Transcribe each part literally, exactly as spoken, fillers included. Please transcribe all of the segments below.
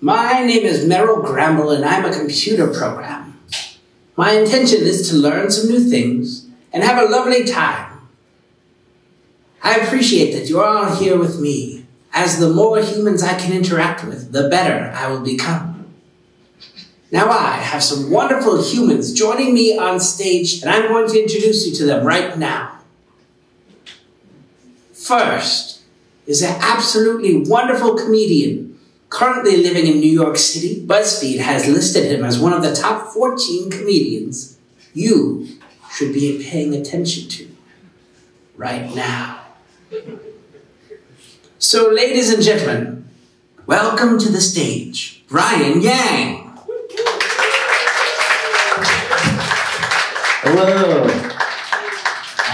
My name is Merrill Grambell, and I'm a computer programmer. My intention is to learn some new things and have a lovely time. I appreciate that you're all here with me, as the more humans I can interact with, the better I will become. Now I have some wonderful humans joining me on stage, and I'm going to introduce you to them right now. First is an absolutely wonderful comedian, currently living in New York City. BuzzFeed has listed him as one of the top fourteen comedians you should be paying attention to right now. So, ladies and gentlemen, welcome to the stage, Bryan Yang. Hello.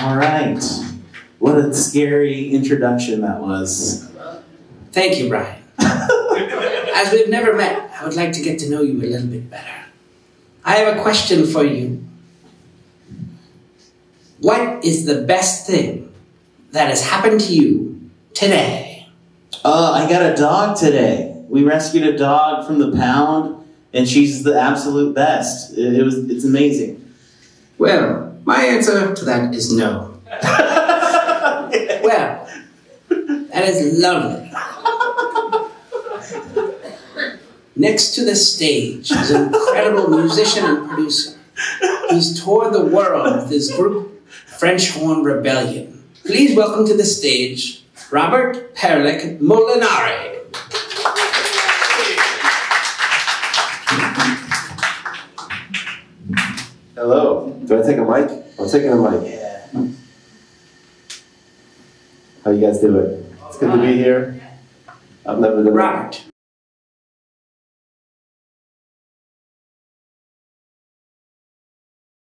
All right. What a scary introduction that was. Thank you, Bryan. As we've never met, I would like to get to know you a little bit better. I have a question for you. What is the best thing that has happened to you today? Uh, I got a dog today. We rescued a dog from the pound, and she's the absolute best. It, it was, it's amazing. Well, my answer to that is no. Well, that is lovely. Next to the stage is an incredible musician and producer. He's toured the world with his group, French Horn Rebellion. Please welcome to the stage, Robert Perlick-Molinari. Hello. Do I take a mic? I'm taking a mic. Yeah. How you guys doing? It's good to be here. I've never done Robert.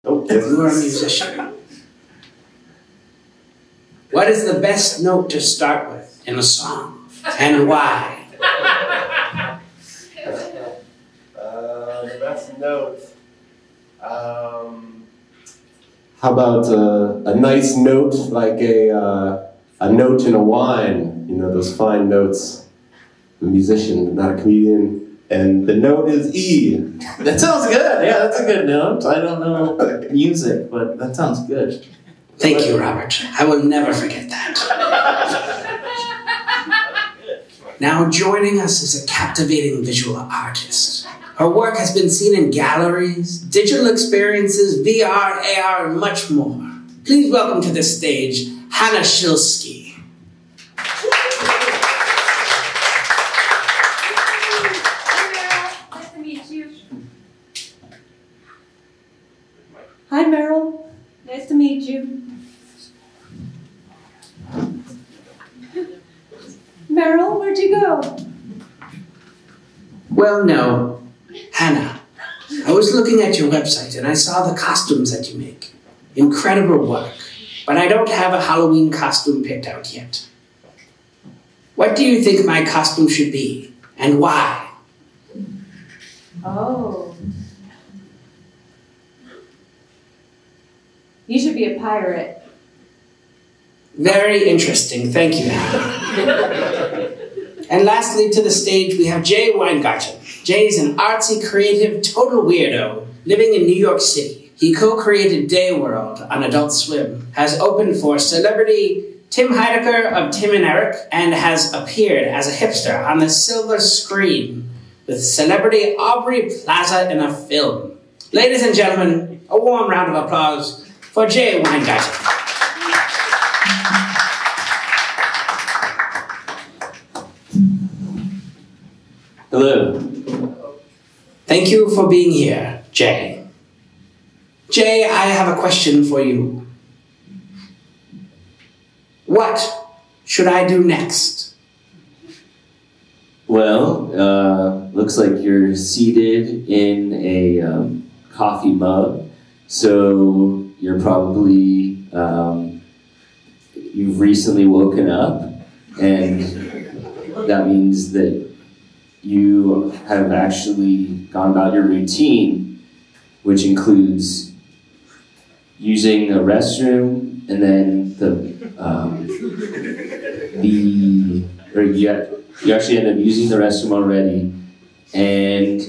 You are a musician. What is the best note to start with in a song, and why? Uh, the best note. Um, How about uh, a nice note, like a uh, a note in a wine? You know, those fine notes. I'm a musician, not a comedian. And the note is E. That sounds good. Yeah, that's a good note. I don't know music, but that sounds good. Thank you, Robert. I will never forget that. Now joining us is a captivating visual artist. Her work has been seen in galleries, digital experiences, V R, A R, and much more. Please welcome to the stage, Hannah Schilsky. Hi, Merrill. Nice to meet you. Merrill, where'd you go? Well, no. Hannah, I was looking at your website and I saw the costumes that you make. Incredible work. But I don't have a Halloween costume picked out yet. What do you think my costume should be, and why? Oh. You should be a pirate. Very interesting. Thank you. And lastly, to the stage, we have Jay Weingarten. Jay is an artsy, creative, total weirdo living in New York City. He co-created Dayworld on Adult Swim, has opened for celebrity Tim Heidecker of Tim and Eric, and has appeared as a hipster on the silver screen with celebrity Aubrey Plaza in a film. Ladies and gentlemen, a warm round of applause for Jay Weingarten. Hello. Thank you for being here, Jay. Jay, I have a question for you. What should I do next? Well, uh, looks like you're seated in a um, coffee mug, so you're probably, um, you've recently woken up, and that means that you have actually gone about your routine, which includes using a restroom, and then the, um, the or you, you actually end up using the restroom already, and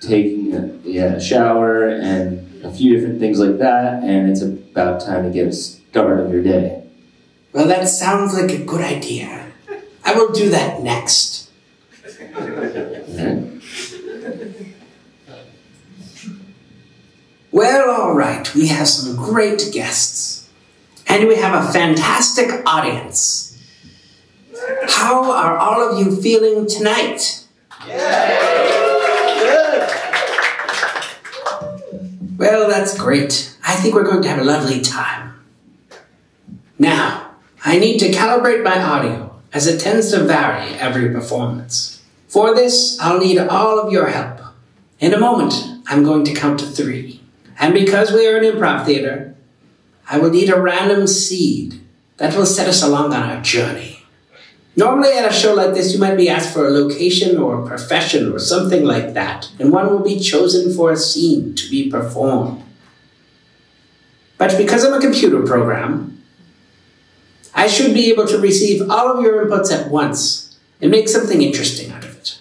taking a, yeah, a shower and a few different things like that, and it's about time to get a start of your day. Well, that sounds like a good idea. I will do that next. Okay. Well, all right, we have some great guests, and we have a fantastic audience. How are all of you feeling tonight? Yeah. Good. Well, that's great. I think we're going to have a lovely time. Now, I need to calibrate my audio, as it tends to vary every performance. For this, I'll need all of your help. In a moment, I'm going to count to three. And because we are an improv theater, I will need a random seed that will set us along on our journey. Normally at a show like this, you might be asked for a location or a profession or something like that, and one will be chosen for a scene to be performed. But because I'm a computer program, I should be able to receive all of your inputs at once and make something interesting out of it.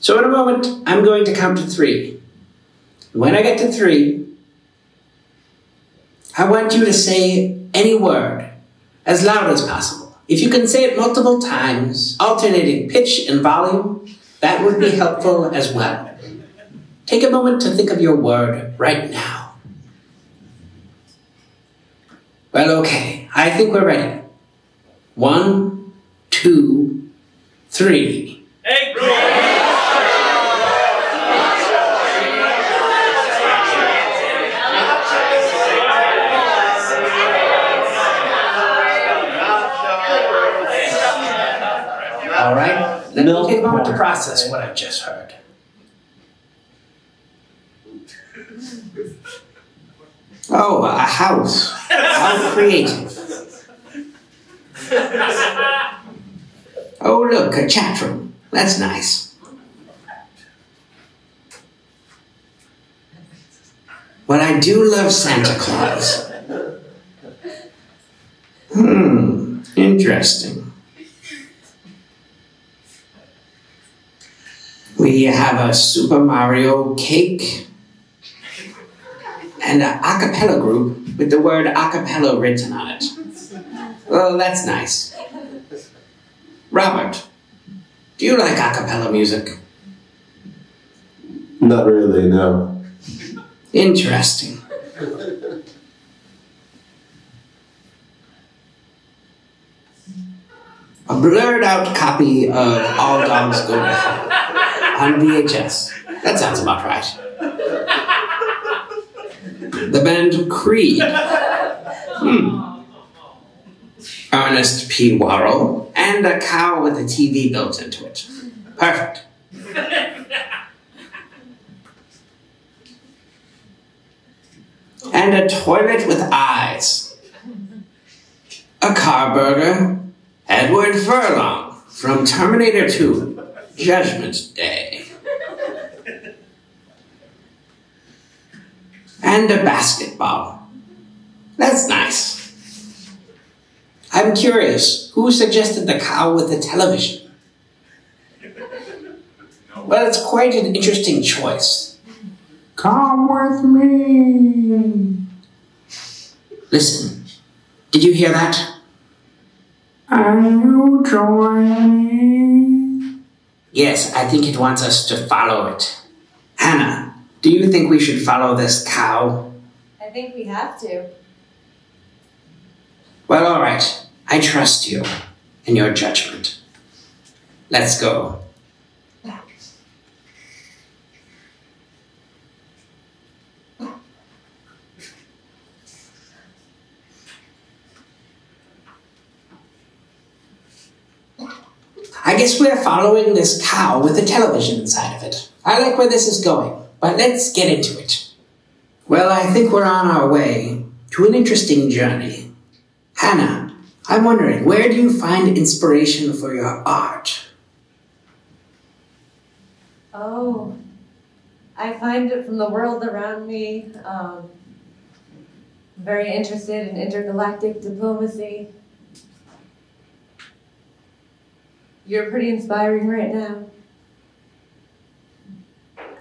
So in a moment, I'm going to count to three. When I get to three, I want you to say any word as loud as possible. If you can say it multiple times, alternating pitch and volume, that would be helpful as well. Take a moment to think of your word right now. Well, okay, I think we're ready. One, two, three. April! All right, let me take a moment to process what I've just heard. Oh, a house. How creative. Oh, look, a chat room. That's nice. Well, I do love Santa Claus. Hmm, interesting. We have a Super Mario cake and an a cappella group with the word a cappella written on it. Well, that's nice. Robert, do you like a cappella music? Not really, no. Interesting. A blurred out copy of All Dogs Go to Hell on V H S. That sounds about right. The band Creed. Hmm. Ernest P. Worrell. And a cow with a T V built into it. Perfect. And a toilet with eyes. A car burger. Edward Furlong from Terminator two. Judgment Day. And a basketball. That's nice. I'm curious, who suggested the cow with the television? Well, it's quite an interesting choice. Come with me. Listen, did you hear that? Are you joining? Yes, I think it wants us to follow it. Hannah, do you think we should follow this cow? I think we have to. Well, all right. I trust you and your judgment. Let's go. Back. I guess we're following this cow with a television inside of it. I like where this is going, but let's get into it. Well, I think we're on our way to an interesting journey. Hannah, I'm wondering, where do you find inspiration for your art? Oh, I find it from the world around me. Um, I'm very interested in intergalactic diplomacy. You're pretty inspiring right now.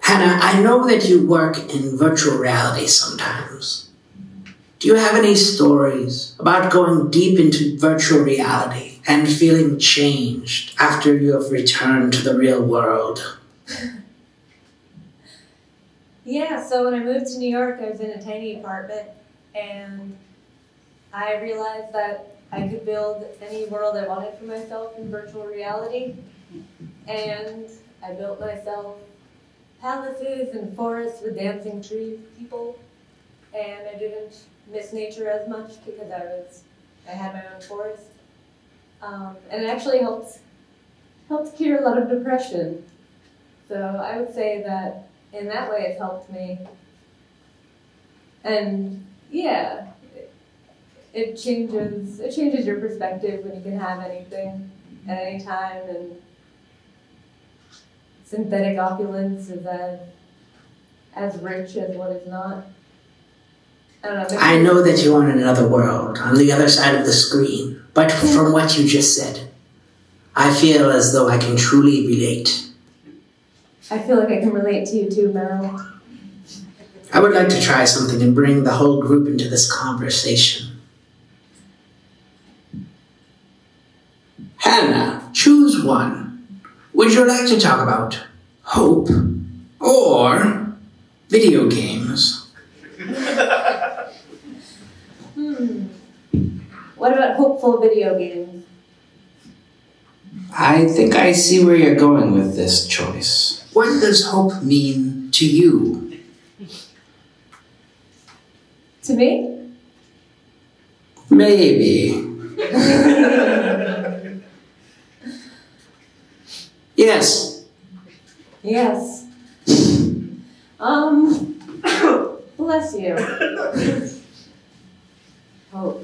Hannah, I know that you work in virtual reality sometimes. Do you have any stories about going deep into virtual reality and feeling changed after you have returned to the real world? Yeah, so when I moved to New York, I was in a tiny apartment, and I realized that I could build any world I wanted for myself in virtual reality, and I built myself palaces and forests with dancing trees, people, and I didn't miss nature as much because I was I had my own forest, um, and it actually helped helped cure a lot of depression. So I would say that in that way, it helped me, and yeah, it, it changes it changes your perspective when you can have anything at any time and. Synthetic opulence is as, as rich as what is not. I don't know. I know that you want another world on the other side of the screen, but from what you just said, I feel as though I can truly relate. I feel like I can relate to you too, Merrill. I would like to try something and bring the whole group into this conversation. Hannah, choose one. Would you like to talk about hope or video games? hmm. What about hopeful video games? I think I see where you're going with this choice. What does hope mean to you? To me? Maybe. Yes. Yes. Um, bless you. Hope.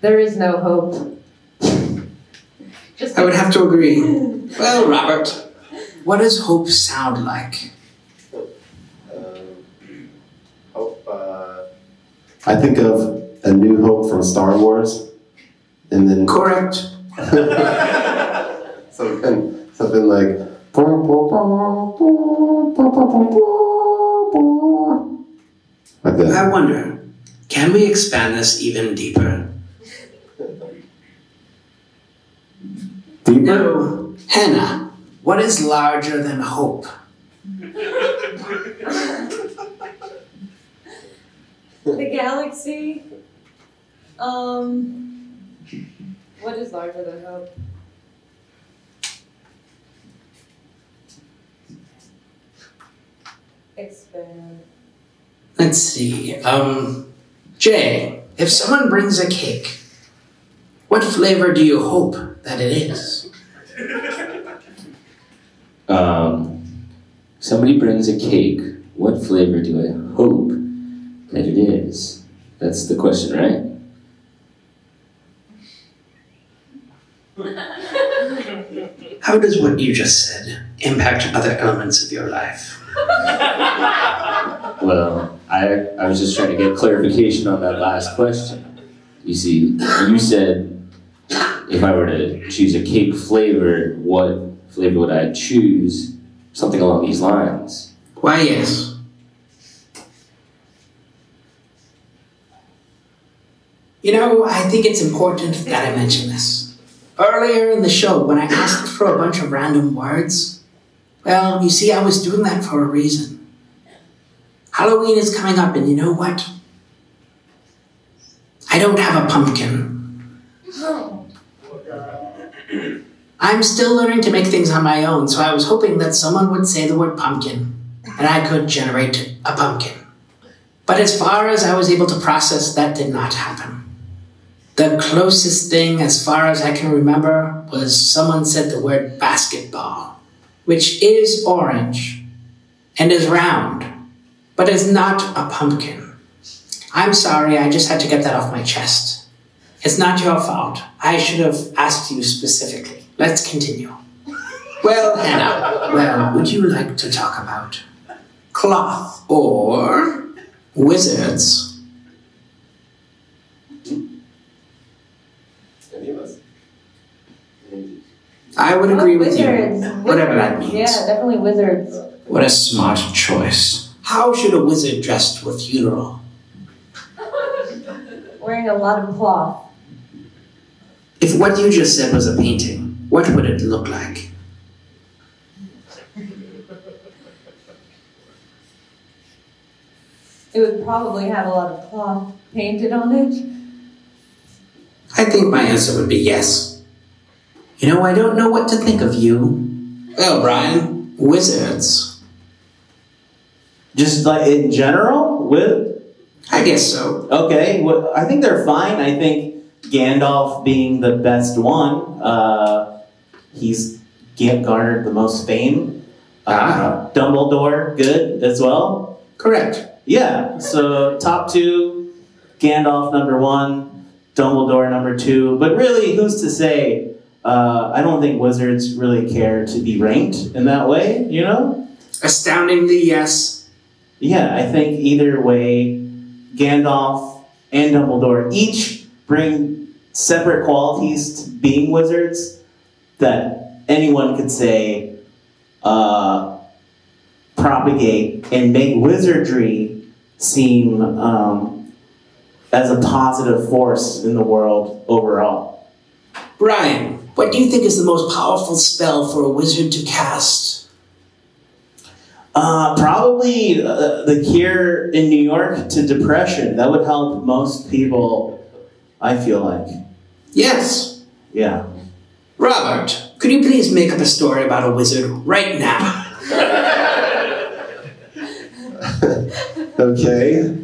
There is no hope. Just I would have to agree. Well, Robert, what does hope sound like? I think of A New Hope from Star Wars, and then correct. something, something like like that. I wonder, can we expand this even deeper? Deeper? No. Hannah, what is larger than hope? The galaxy. Um, what is larger than hope? Expand. Let's see. Um, Jay, if someone brings a cake, what flavor do you hope that it is? Um, somebody brings a cake. What flavor do I hope? That it is. That's the question, right? How does what you just said impact other elements of your life? Well, I, I was just trying to get clarification on that last question. You see, you said if I were to choose a cake flavor, what flavor would I choose? Something along these lines. Why, yes. You know, I think it's important that I mention this. Earlier in the show, when I asked for a bunch of random words, well, you see, I was doing that for a reason. Halloween is coming up, and you know what? I don't have a pumpkin. Oh. I'm still learning to make things on my own, so I was hoping that someone would say the word pumpkin, and I could generate a pumpkin. But as far as I was able to process, that did not happen. The closest thing, as far as I can remember, was someone said the word basketball, which is orange and is round, but is not a pumpkin. I'm sorry, I just had to get that off my chest. It's not your fault. I should have asked you specifically. Let's continue. Well, Hannah, well, would you like to talk about cloth or wizards? any of us. And I would agree oh, with wizards. you. Whatever that means. Yeah, definitely wizards. What a smart choice. How should a wizard dress with funeral? Wearing a lot of cloth. If what you just said was a painting, what would it look like? It would probably have a lot of cloth painted on it. I think my answer would be yes. You know, I don't know what to think of you. Well, Bryan, wizards. Just like in general? With? I guess so. Okay, well, I think they're fine. I think Gandalf being the best one, uh, he's garnered the most fame. Uh, ah. Dumbledore, good as well. Correct. Yeah, so top two, Gandalf number one, Dumbledore number two, but really, who's to say? Uh, I don't think wizards really care to be ranked in that way, you know? Astoundingly, yes. Yeah, I think either way, Gandalf and Dumbledore each bring separate qualities to being wizards that anyone could say, uh, propagate and make wizardry seem um, as a positive force in the world overall. Bryan, what do you think is the most powerful spell for a wizard to cast? Uh, probably uh, the cure in New York to depression. That would help most people, I feel like. Yes. Yeah. Robert, could you please make up a story about a wizard right now? Okay,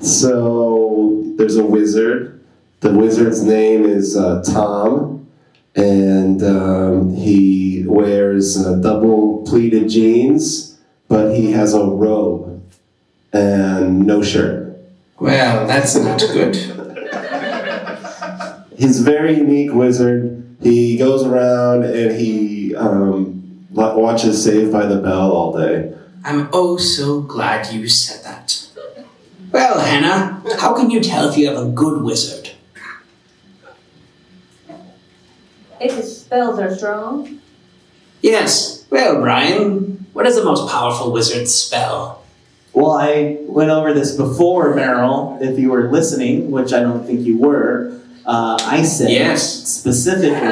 so there's a wizard. The wizard's name is uh, Tom, and um, he wears uh, double pleated jeans, but he has a robe and no shirt. Well, that's not good. He's a very unique wizard. He goes around and he um, watches Saved by the Bell all day. I'm oh so glad you said that. Well, Hannah, how can you tell if you have a good wizard? If his spells are strong. Yes. Well, Bryan, what is the most powerful wizard's spell? Well, I went over this before, Merrill, if you were listening, which I don't think you were. Uh, I said yes. Specifically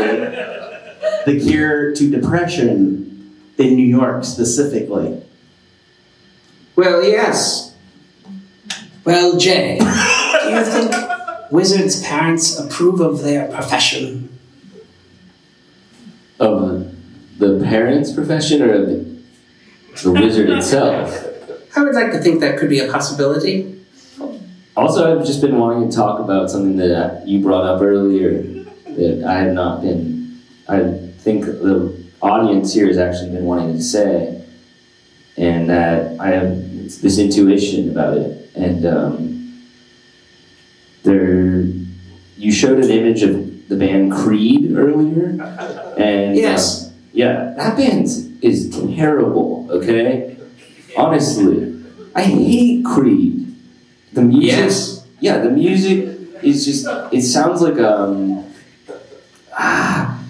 the cure to depression in New York, specifically. Well, yes. Well, Jay, do you think wizards' parents approve of their profession? Of the parents' profession or the, the wizard itself? I would like to think that could be a possibility. Also, I've just been wanting to talk about something that you brought up earlier that I have not been... I think the audience here has actually been wanting to say. And that I have this intuition about it. And um, there, you showed an image of the band Creed earlier. And yes. Uh, yeah, that band is terrible, okay? Honestly, I hate Creed. The music, yes. Yeah, the music is just, it sounds like, um, ah,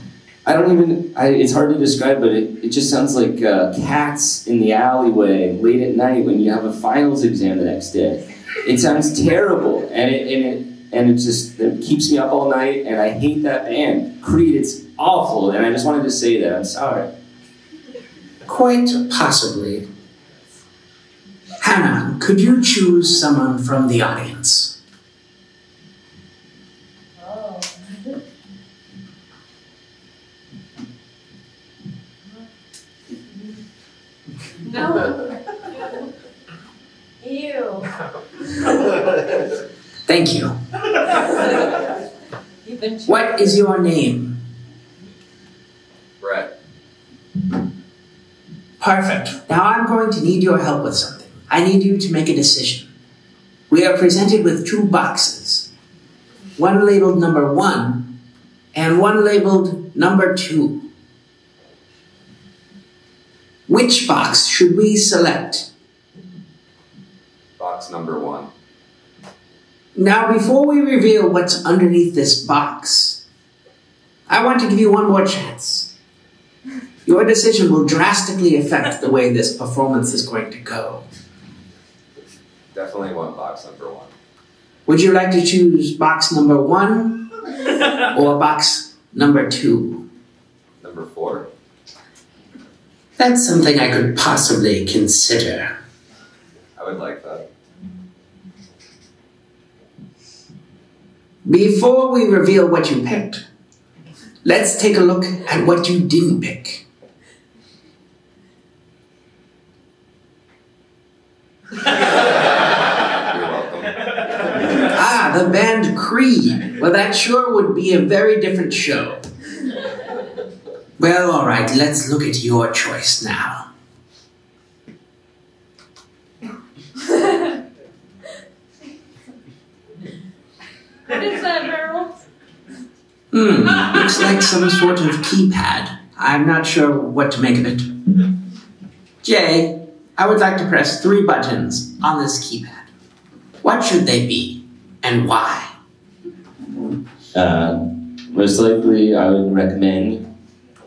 I don't even, I, it's hard to describe, but it, it just sounds like uh, cats in the alleyway late at night when you have a finals exam the next day. It sounds terrible, and it and it, and it just it keeps me up all night, and I hate that band. Creed, it's awful, and I just wanted to say that. I'm sorry. Quite possibly. Hannah, could you choose someone from the audience? No. Ew. Thank you. What is your name? Brett. Perfect. Now I'm going to need your help with something. I need you to make a decision. We are presented with two boxes. One labeled number one, and one labeled number two. Which box should we select? Box number one. Now, before we reveal what's underneath this box, I want to give you one more chance. Your decision will drastically affect the way this performance is going to go. Definitely want box number one. Would you like to choose box number one or box number two? Number four. That's something I could possibly consider. I would like that. Before we reveal what you picked, let's take a look at what you didn't pick. You're welcome. Ah, the band Creed. Well, that sure would be a very different show. Well, all right, let's look at your choice now. What is that, Merrill? Hmm, looks like some sort of keypad. I'm not sure what to make of it. Jay, I would like to press three buttons on this keypad. What should they be, and why? Uh, most likely, I would recommend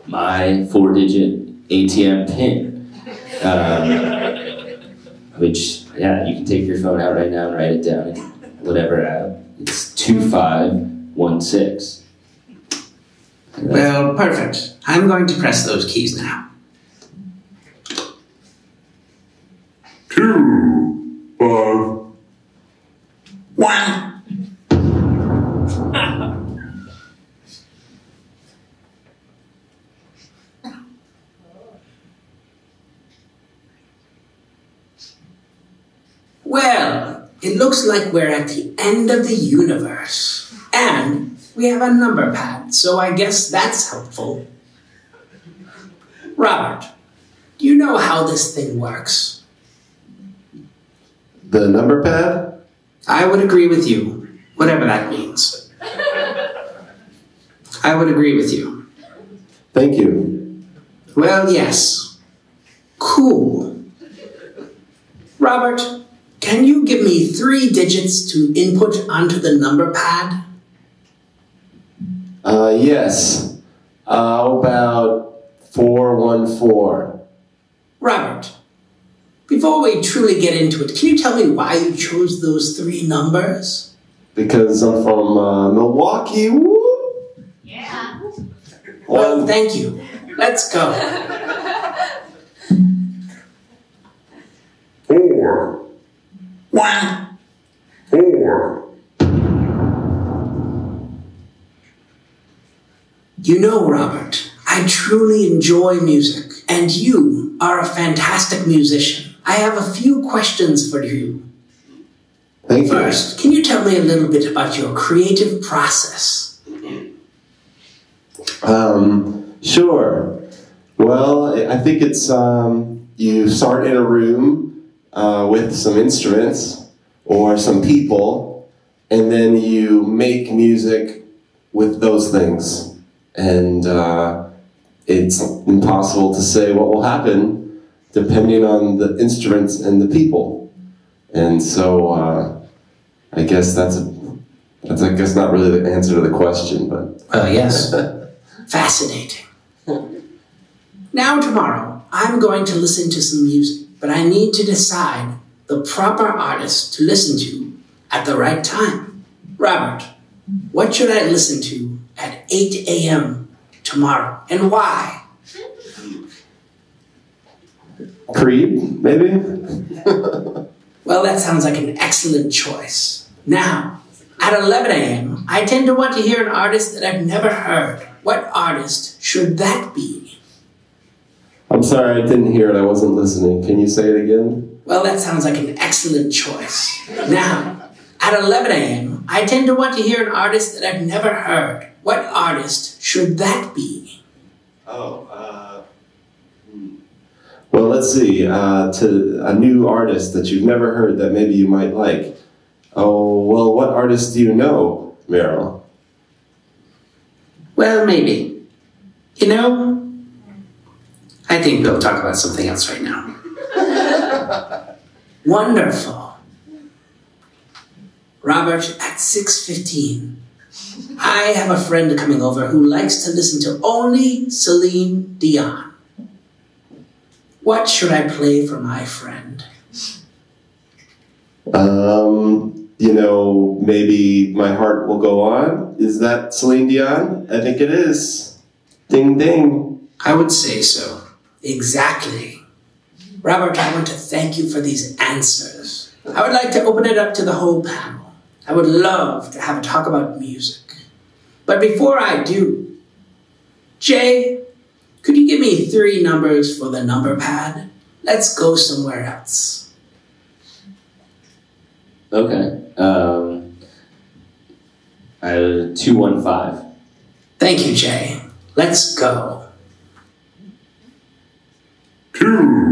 my four-digit A T M PIN, um, which, yeah, you can take your phone out right now and write it down in whatever app. It's two five one six. Well, perfect. I'm going to press those keys now. Two, five, one. Well, it looks like we're at the end of the universe. And we have a number pad, so I guess that's helpful. Robert, do you know how this thing works? The number pad? I would agree with you, whatever that means. I would agree with you. Thank you. Well, yes. Cool. Robert, can you give me three digits to input onto the number pad? Uh, yes. Uh, how about four one four? Robert, before we truly get into it, can you tell me why you chose those three numbers? Because I'm from uh, Milwaukee. Woo! Yeah. Well, thank you. Let's go. Four. One. Four. You know, Robert, I truly enjoy music, and you are a fantastic musician. I have a few questions for you. Thank you. First, can you tell me a little bit about your creative process? Um, sure. Well, I think it's, um, you start in a room uh, with some instruments or some people, and then you make music with those things. And uh, it's impossible to say what will happen depending on the instruments and the people. And so uh, I guess that's, a, that's I guess not really the answer to the question, but. Oh, uh, yes. Fascinating. Now tomorrow, I'm going to listen to some music, but I need to decide the proper artist to listen to at the right time. Robert, what should I listen to at eight A M tomorrow, and why? Creed, maybe? Well, that sounds like an excellent choice. Now, at eleven A M, I tend to want to hear an artist that I've never heard. What artist should that be? I'm sorry, I didn't hear it. I wasn't listening. Can you say it again? Well, that sounds like an excellent choice. Now, at eleven A M, I tend to want to hear an artist that I've never heard. What artist should that be? Oh, uh... Well, let's see. Uh, to a new artist that you've never heard that maybe you might like. Oh, well, what artist do you know, Merrill? Well, maybe. You know, I think we'll talk about something else right now. Wonderful. Robert, at six fifteen, I have a friend coming over who likes to listen to only Celine Dion. What should I play for my friend? Um, you know, maybe My Heart Will Go On. Is that Celine Dion? I think it is. Ding, ding. I would say so. Exactly. Robert, I want to thank you for these answers. I would like to open it up to the whole panel. I would love to have a talk about music. But before I do, Jay, could you give me three numbers for the number pad? Let's go somewhere else. Okay. Um, uh, two one five. Thank you, Jay. Let's go. Two.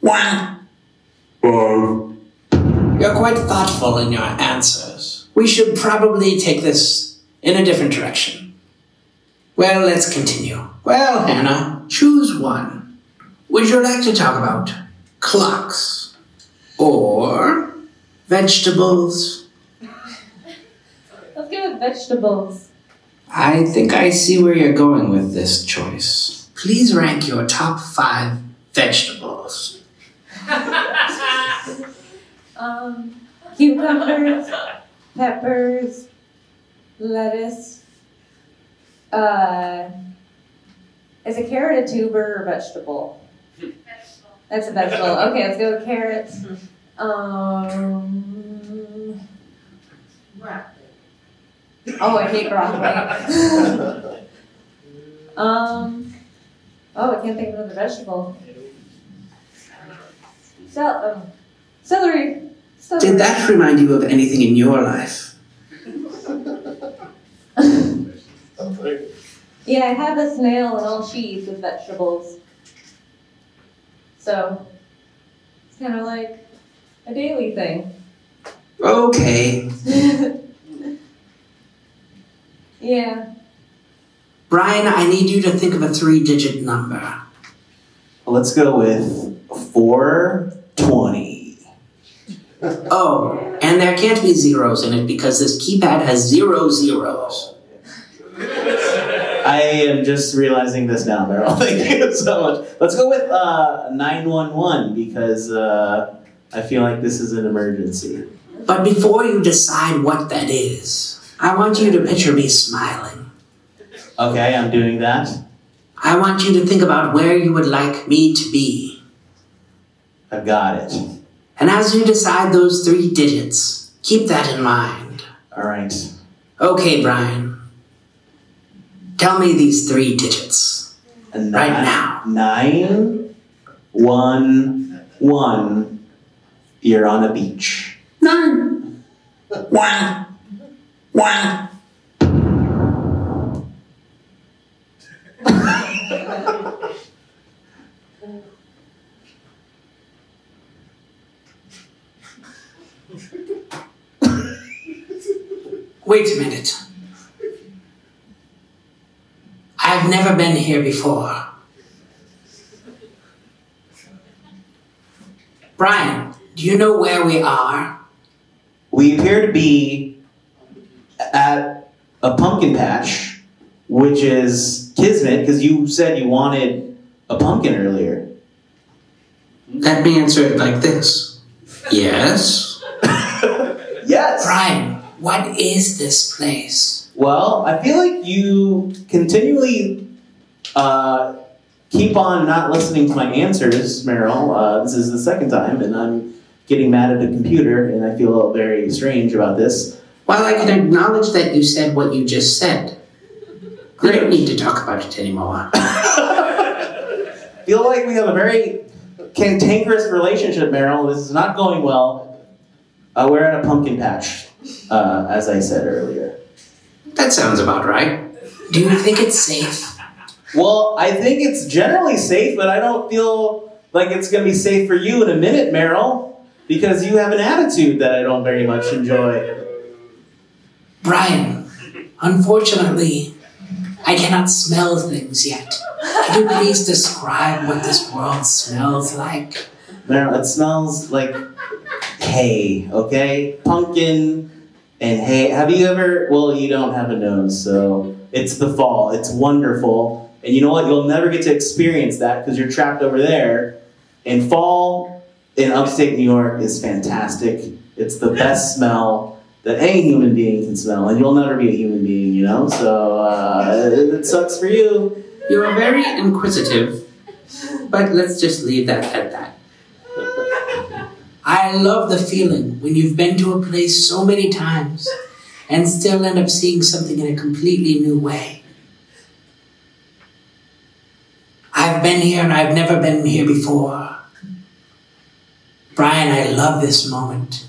One. Five. You're quite thoughtful in your answers. We should probably take this in a different direction. Well, let's continue. Well, Hannah, choose one. Would you like to talk about clocks or vegetables? Let's go with vegetables. I think I see where you're going with this choice. Please rank your top five vegetables. um, cucumbers, peppers, lettuce, uh, is a carrot a tuber or vegetable? Vegetable. That's a vegetable. Okay, let's go with carrots. Um, broccoli. Oh, I hate broccoli. um, oh, I can't think of another vegetable. Cel um, celery. Celery. Did that remind you of anything in your life? Yeah, I have a snail and all she eats is vegetables. So, it's kind of like a daily thing. Okay. Yeah. Bryan, I need you to think of a three-digit number. Let's go with four twenty. Oh, and there can't be zeros in it because this keypad has zero zeros. I am just realizing this now, Merrill. Thank you so much. Let's go with uh, nine one one because uh, I feel like this is an emergency. But before you decide what that is, I want you to picture me smiling. Okay, I'm doing that. I want you to think about where you would like me to be. I've got it. And as you decide those three digits, keep that in mind. All right. Okay, Bryan. Tell me these three digits nine, right now. Nine, one, one. You're on a beach. Nine, one, one. Wait a minute. I've never been here before. Bryan, do you know where we are? We appear to be at a pumpkin patch, which is kismet, because you said you wanted a pumpkin earlier. Let me answer it like this. Yes. Yes. Bryan, what is this place? Well, I feel like you continually uh, keep on not listening to my answers, Merrill. Uh, this is the second time, and I'm getting mad at the computer, and I feel very strange about this. Well, I can acknowledge that you said what you just said. We don't need to talk about it anymore. I feel like we have a very cantankerous relationship, Merrill. This is not going well. Uh, we're at a pumpkin patch, uh, as I said earlier. That sounds about right. Do you think it's safe? Well, I think it's generally safe, but I don't feel like it's going to be safe for you in a minute, Merrill, because you have an attitude that I don't very much enjoy. Bryan, unfortunately, I cannot smell things yet. Can you please describe what this world smells like? Merrill, it smells like hay, okay? Pumpkin, And hey, have you ever, well, you don't have a nose, so it's the fall. It's wonderful. And you know what? You'll never get to experience that because you're trapped over there. And fall in upstate New York is fantastic. It's the best smell that any human being can smell. And you'll never be a human being, you know? So uh, it, it sucks for you. You're very inquisitive, but let's just leave that at that. I love the feeling when you've been to a place so many times and still end up seeing something in a completely new way. I've been here and I've never been here before. Bryan, I love this moment.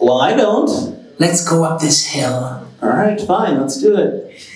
Well, I don't. Let's go up this hill. All right, fine, let's do it.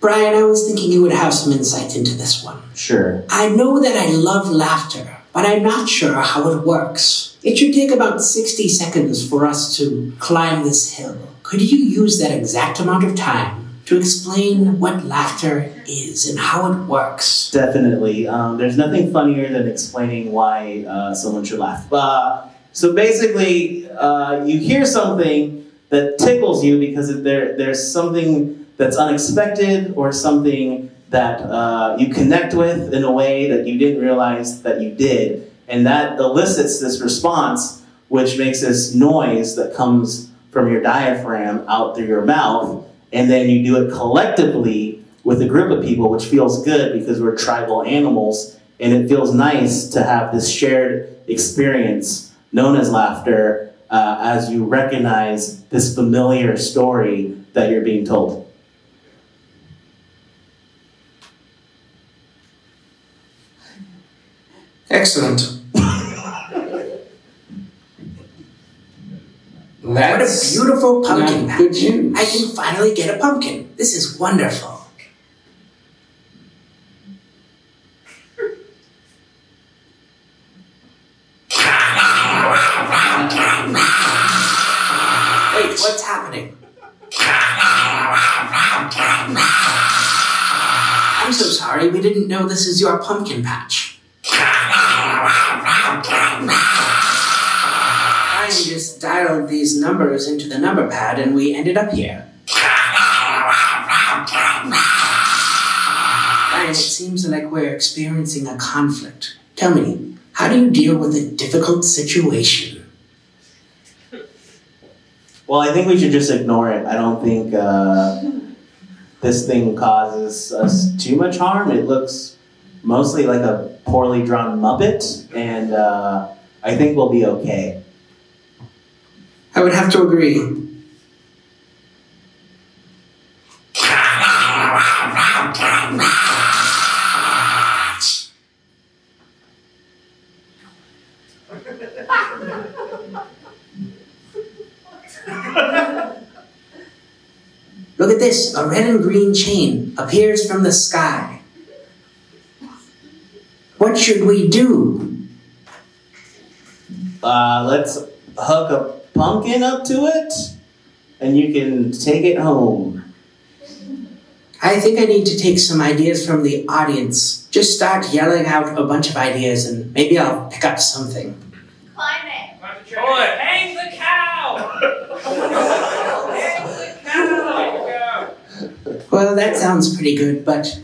Bryan, I was thinking you would have some insight into this one. Sure. I know that I love laughter, but I'm not sure how it works. It should take about sixty seconds for us to climb this hill. Could you use that exact amount of time to explain what laughter is and how it works? Definitely. Um, there's nothing funnier than explaining why uh, someone should laugh. Uh, so basically, uh, you hear something that tickles you because there, there's something that's unexpected or something that uh, you connect with in a way that you didn't realize that you did. And that elicits this response, which makes this noise that comes from your diaphragm out through your mouth. And then you do it collectively with a group of people, which feels good because we're tribal animals. And it feels nice to have this shared experience known as laughter uh, as you recognize this familiar story that you're being told. Excellent. What a beautiful pumpkin. Good news. I can finally get a pumpkin. This is wonderful. Wait, what's happening? I'm so sorry, we didn't know this is your pumpkin patch. I just dialed these numbers into the number pad and we ended up here. Bryan, it seems like we're experiencing a conflict. Tell me, how do you deal with a difficult situation? Well, I think we should just ignore it. I don't think uh, this thing causes us too much harm. It looks mostly like a poorly drawn Muppet, and uh, I think we'll be okay. I would have to agree. Look at this, a red and green chain appears from the sky. What should we do? Uh, let's hook a pumpkin up to it, and you can take it home. I think I need to take some ideas from the audience. Just start yelling out a bunch of ideas, and maybe I'll pick up something. Climb it. Climb the tree. Hang the cow. Hang the cow. Well, that sounds pretty good, but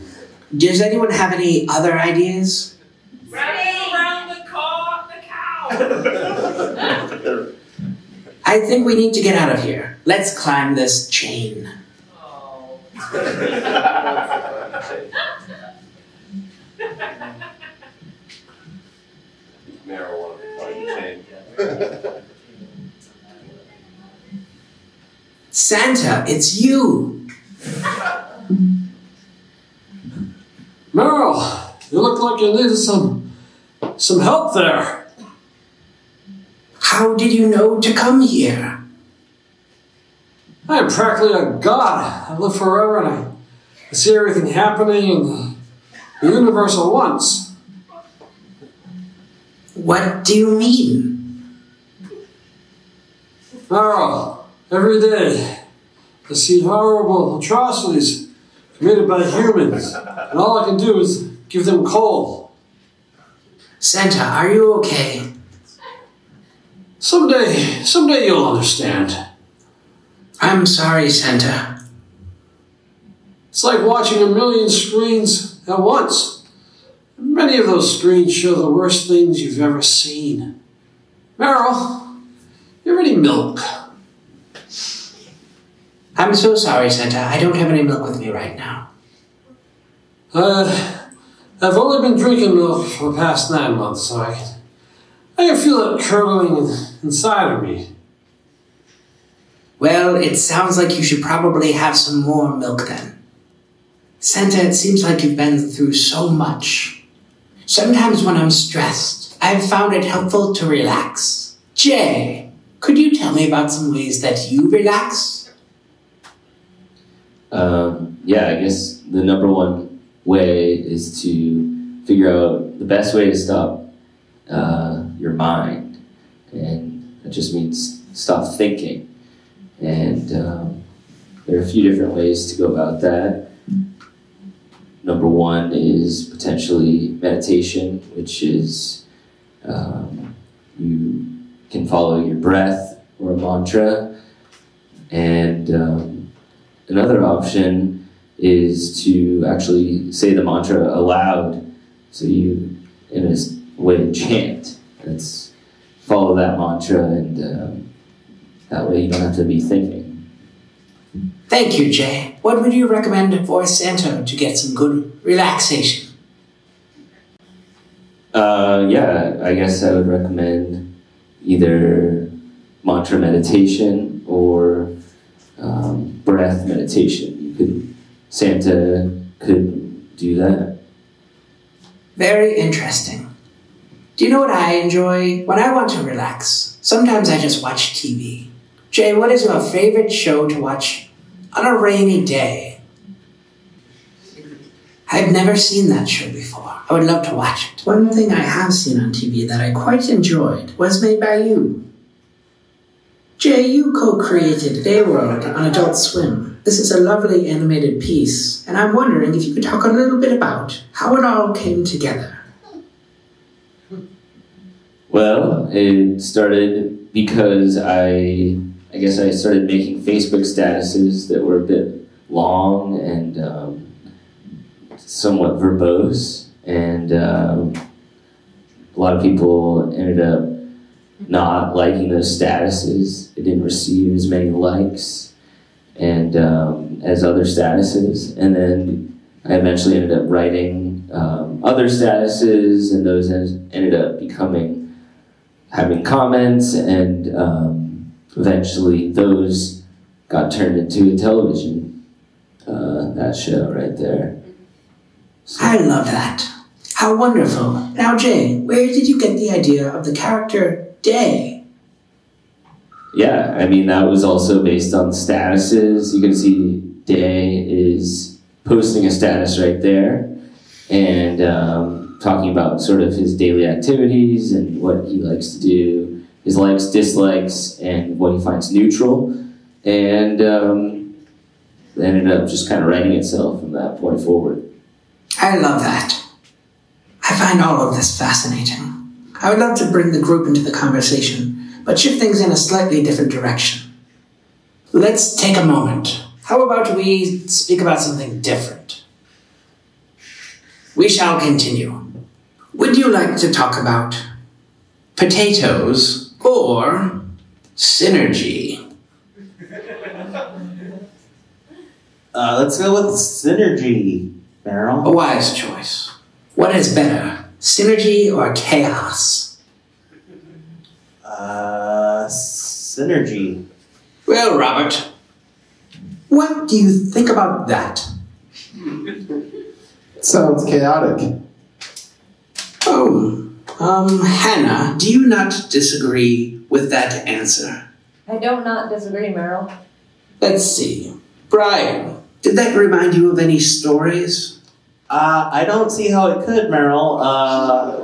does anyone have any other ideas? I think we need to get out of here. Let's climb this chain. Oh. Marijuana chain. Santa, it's you. Merrill, you look like you needed some some help there. How did you know to come here? I'm practically a god. I live forever and I see everything happening in the universe at once. What do you mean? Merrill, every day I see horrible atrocities committed by humans, and all I can do is give them cold. Santa, are you okay? Someday, someday you'll understand. I'm sorry, Santa. It's like watching a million screens at once. Many of those screens show the worst things you've ever seen. Merrill, you have any milk? I'm so sorry, Santa. I don't have any milk with me right now. Uh, I've only been drinking milk for the past nine months, so I can, I can feel it curdling inside of me. Well, it sounds like you should probably have some more milk then. Santa, it seems like you've been through so much. Sometimes when I'm stressed, I've found it helpful to relax. Jay, could you tell me about some ways that you relax? Uh, yeah, I guess the number one way is to figure out the best way to stop uh, your mind. And that just means stop thinking. And um, there are a few different ways to go about that. Number one is potentially meditation, which is um, you can follow your breath or a mantra. And um, another option is to actually say the mantra aloud. So you, in a way, chant. That's follow that mantra and um, that way you don't have to be thinking. Thank you, Jay. What would you recommend for Santo to get some good relaxation? Uh, yeah, I guess I would recommend either mantra meditation or um, breath meditation. You could, Santa could do that. Very interesting. Do you know what I enjoy? When I want to relax, sometimes I just watch T V. Jay, what is your favorite show to watch on a rainy day? I've never seen that show before. I would love to watch it. One thing I have seen on T V that I quite enjoyed was made by you. Jay, you co-created Dayworld on Adult Swim. This is a lovely animated piece, and I'm wondering if you could talk a little bit about how it all came together. Well, it started because I, I guess I started making Facebook statuses that were a bit long and um, somewhat verbose, and um, a lot of people ended up not liking those statuses. It didn't receive as many likes and um, as other statuses, and then I eventually ended up writing um, other statuses, and those ended up becoming having comments, and um, eventually those got turned into a television, uh, that show right there. So. I love that. How wonderful. Now, Jay, where did you get the idea of the character Day? Yeah, I mean, that was also based on statuses. You can see Day is posting a status right there, and um, talking about sort of his daily activities and what he likes to do, his likes, dislikes, and what he finds neutral. And um, it ended up just kind of writing itself from that point forward. I love that. I find all of this fascinating. I would love to bring the group into the conversation, but shift things in a slightly different direction. Let's take a moment. How about we speak about something different? We shall continue. Would you like to talk about potatoes or synergy? Uh, let's go with synergy, Merrill. A wise choice. What is better, synergy or chaos? Uh, synergy. Well, Robert, what do you think about that? Sounds chaotic. Oh, um, Hannah, do you not disagree with that answer? I don't not disagree, Merrill. Let's see. Bryan, did that remind you of any stories? Uh, I don't see how it could, Merrill. Uh,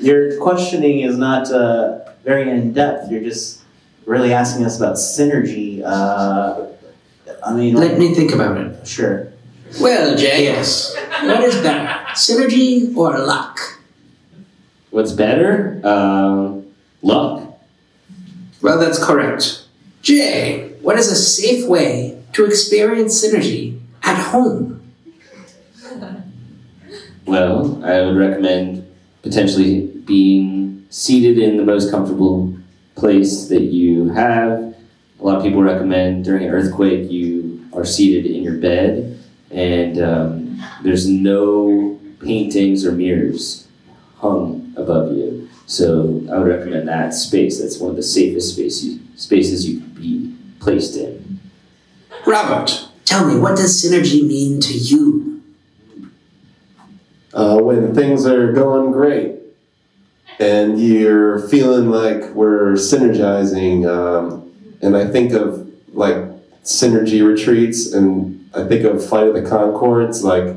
your questioning is not uh, very in-depth. You're just really asking us about synergy. Uh, I mean... Let like, me think about it. Sure. Well, Jay, yes. What is better, synergy or luck? What's better? Uh, luck. Well, that's correct. Jay, what is a safe way to experience synergy at home? Well, I would recommend potentially being seated in the most comfortable place that you have. A lot of people recommend during an earthquake you are seated in your bed, and um, there's no paintings or mirrors hung above you. So I would recommend that space. That's one of the safest spaces, spaces you can be placed in. Robert, tell me, what does synergy mean to you? Uh, when things are going great and you're feeling like we're synergizing, um, and I think of like synergy retreats, and I think of Flight of the Conchords, like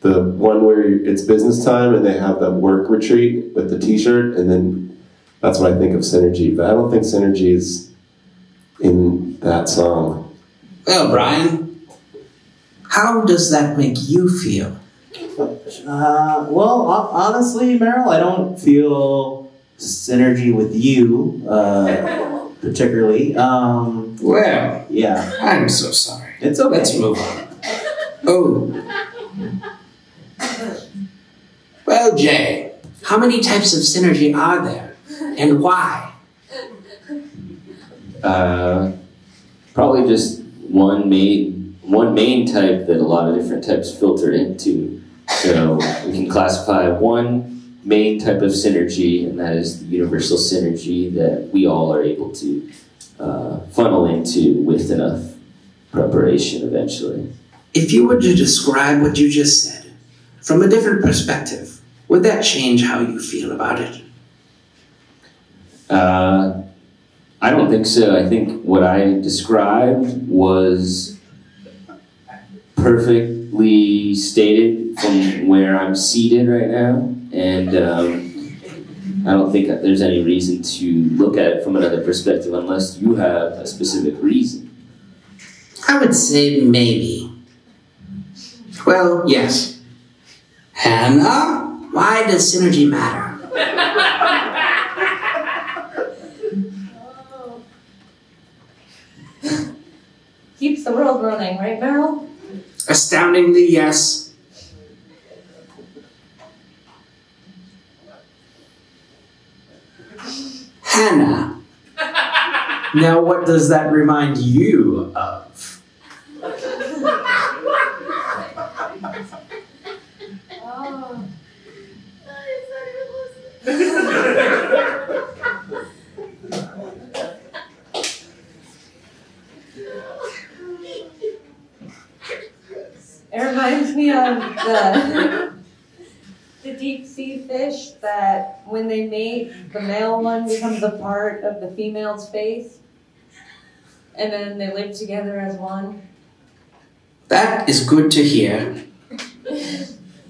the one where it's business time and they have that work retreat with the t-shirt, and then that's what I think of synergy, but I don't think synergy is in that song. Well, Bryan, how does that make you feel? Uh, well, honestly, Merrill, I don't feel synergy with you. Uh, particularly. Um, well, yeah. I'm so sorry. It's okay. Let's move on. Oh. Well, Jay, how many types of synergy are there, and why? Uh, probably just one main, one main type that a lot of different types filter into. So we can classify one main type of synergy, and that is the universal synergy that we all are able to uh, funnel into with enough preparation eventually. If you were to describe what you just said from a different perspective, would that change how you feel about it? Uh, I don't think so. I think what I described was perfectly stated from where I'm seated right now. And um, I don't think there's any reason to look at it from another perspective unless you have a specific reason. I would say maybe. Well, yes. Hannah, why does synergy matter? Keeps the world running, right, Merrill? Astoundingly, yes. Hannah, now what does that remind you of? Oh. It reminds me of the... the deep sea fish that when they mate, the male one becomes a part of the female's face, and then they live together as one. That is good to hear.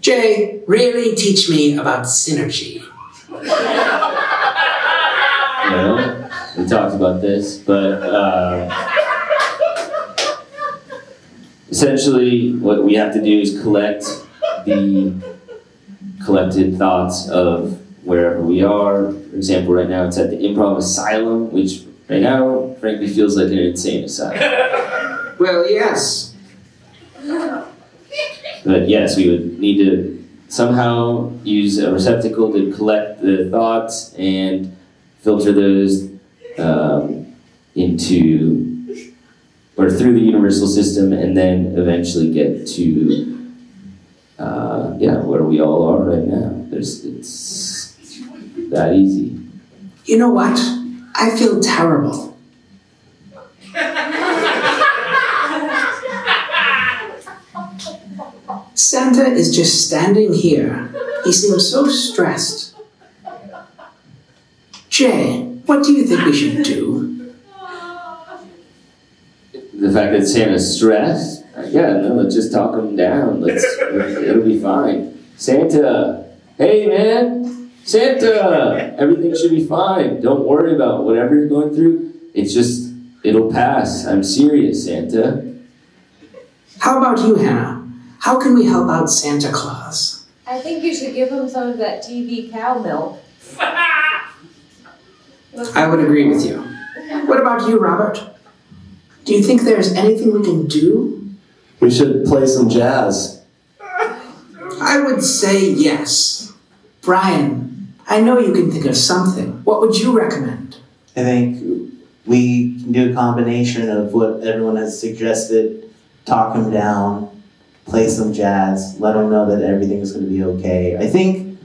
Jay, really teach me about synergy. Well, we talked about this, but uh, essentially what we have to do is collect the collected thoughts of wherever we are. For example, right now it's at the Improv Asylum, which right now, frankly, feels like an insane asylum. Well, yes. But yes, we would need to somehow use a receptacle to collect the thoughts and filter those um, into or through the universal system, and then eventually get to Uh, yeah, where we all are right now. There's, it's that easy. You know what? I feel terrible. Santa is just standing here. He seems so stressed. Jay, what do you think we should do? The fact that Santa's stressed? Yeah, no, let's just talk him down. Let's, it'll be fine. Santa, hey man, Santa, everything should be fine. Don't worry about whatever you're going through. It's just, it'll pass. I'm serious, Santa. How about you, Hannah? How can we help out Santa Claus? I think you should give him some of that T V cow milk. I would agree with you. What about you, Robert? Do you think there's anything we can do? We should play some jazz. I would say yes. Bryan, I know you can think of something. What would you recommend? I think we can do a combination of what everyone has suggested. Talk him down, play some jazz, let him know that everything's going to be okay. I think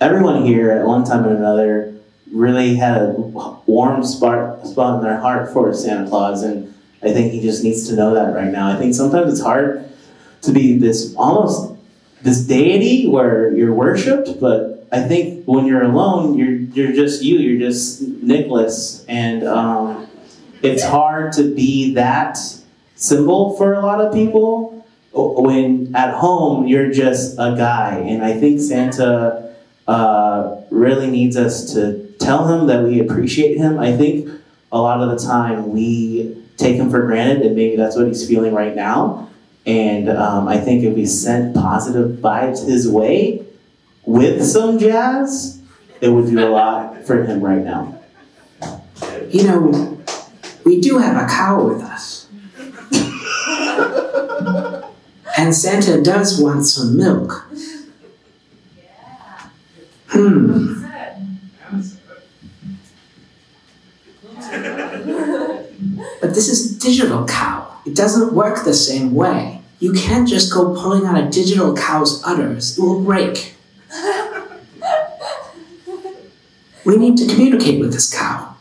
everyone here at one time or another really had a warm spot, spot in their heart for Santa Claus, and I think he just needs to know that right now. I think sometimes it's hard to be this almost this deity where you're worshipped, but I think when you're alone, you're you're just you, you're just Nicholas, and um, it's hard to be that symbol for a lot of people when at home you're just a guy. And I think Santa uh, really needs us to tell him that we appreciate him. I think a lot of the time we take him for granted, and maybe that's what he's feeling right now. And um, I think if we sent positive vibes his way with some jazz, it would do a lot for him right now. You know, we do have a cow with us. And Santa does want some milk. Hmm. But this is digital cow. It doesn't work the same way. You can't just go pulling out a digital cow's udders. It will break. We need to communicate with this cow.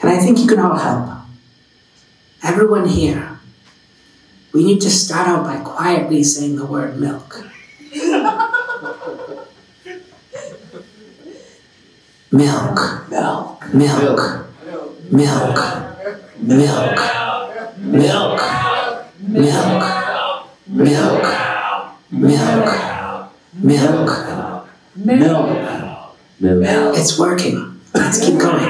And I think you can all help. Everyone here, we need to start out by quietly saying the word milk. Milk. Milk. Milk. Milk. Milk. Milk. Milk. Milk. Milk. Milk. Milk. Milk. Milk. It's working. Let's keep going.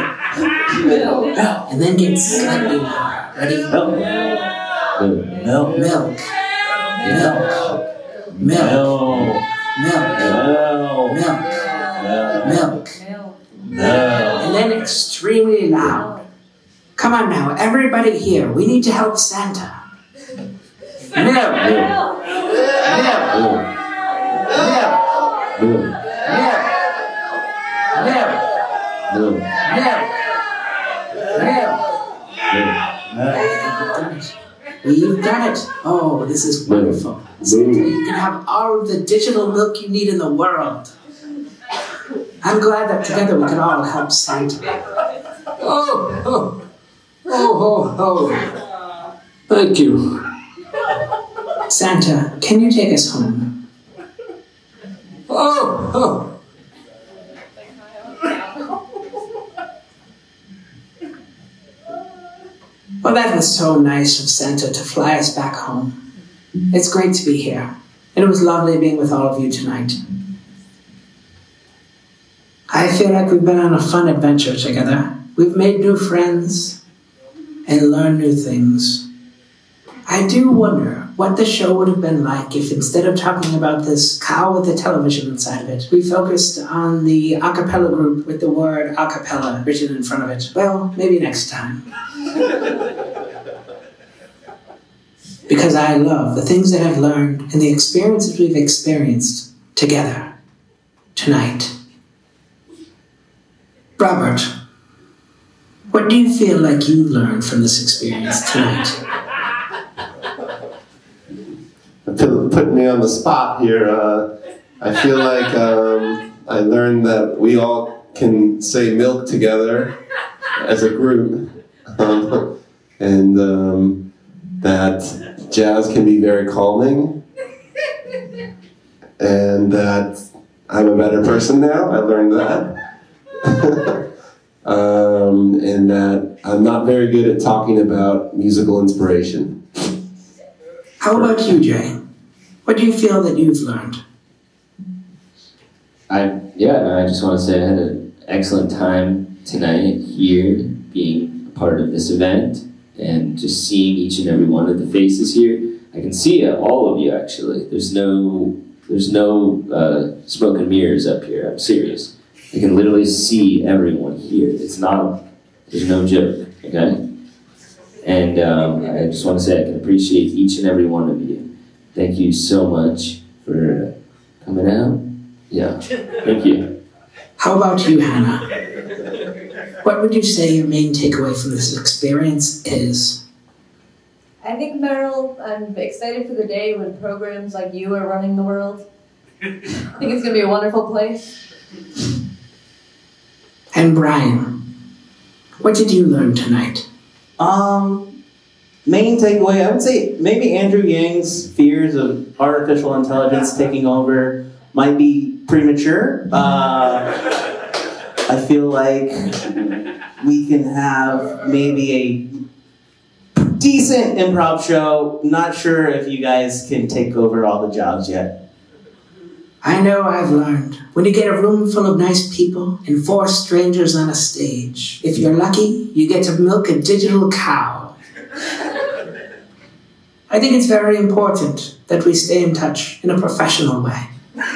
Milk. And then get slightly more. Ready? Milk. Milk. Milk. Milk. Milk. Milk. Milk. Milk. And then extremely loud. Come on now, everybody here, we need to help Santa. Milk. Milk. Milk. Milk. Milk. Milk. You've done it. Oh, this is wonderful. Santa, you can have all of the digital milk you need in the world. I'm glad that together we can all help Santa. Oh, oh. Oh, oh, oh. Thank you. Santa, can you take us home? Oh, oh. Well, that was so nice of Santa to fly us back home. It's great to be here. And it was lovely being with all of you tonight. I feel like we've been on a fun adventure together. We've made new friends and learn new things. I do wonder what the show would have been like if, instead of talking about this cow with the television inside of it, we focused on the a cappella group with the word a cappella written in front of it. Well, maybe next time. Because I love the things that I've learned and the experiences we've experienced together tonight. Robert, what do you feel like you learned from this experience tonight? Putting me on the spot here. Uh, I feel like um, I learned that we all can say milk together as a group. Um, and um, that jazz can be very calming. And that I'm a better person now. I learned that. Um, and that I'm not very good at talking about musical inspiration. How about you, Jay? What do you feel that you've learned? I yeah, I just want to say I had an excellent time tonight here, being a part of this event, and just seeing each and every one of the faces here. I can see all of you actually. There's no there's no uh, smoke and mirrors up here. I'm serious. You can literally see everyone here. It's not, there's no joke, okay? And um, I just want to say I can appreciate each and every one of you. Thank you so much for coming out. Yeah, thank you. How about you, Hannah? What would you say your main takeaway from this experience is? I think, Merrill, I'm excited for the day when programs like you are running the world. I think it's going to be a wonderful place. And Bryan, what did you learn tonight? Um, main takeaway, I would say maybe Andrew Yang's fears of artificial intelligence taking over might be premature. Uh, I feel like we can have maybe a decent improv show. Not sure if you guys can take over all the jobs yet. I know I've learned. When you get a room full of nice people and four strangers on a stage, if you're lucky, you get to milk a digital cow. I think it's very important that we stay in touch in a professional way.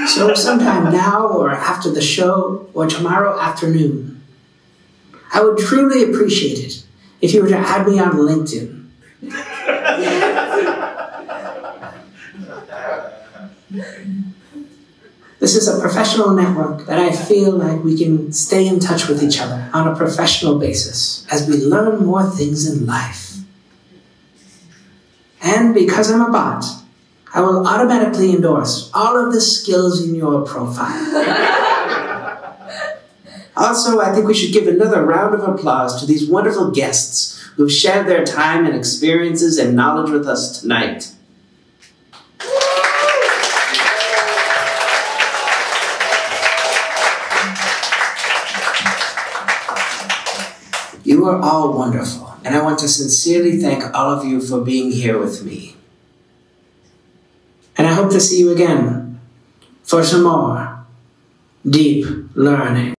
So sometime now or after the show or tomorrow afternoon, I would truly appreciate it if you were to add me on LinkedIn. This is a professional network that I feel like we can stay in touch with each other on a professional basis as we learn more things in life. And because I'm a bot, I will automatically endorse all of the skills in your profile. Also, I think we should give another round of applause to these wonderful guests who've shared their time and experiences and knowledge with us tonight. You are all wonderful, and I want to sincerely thank all of you for being here with me. And I hope to see you again for some more deep learning.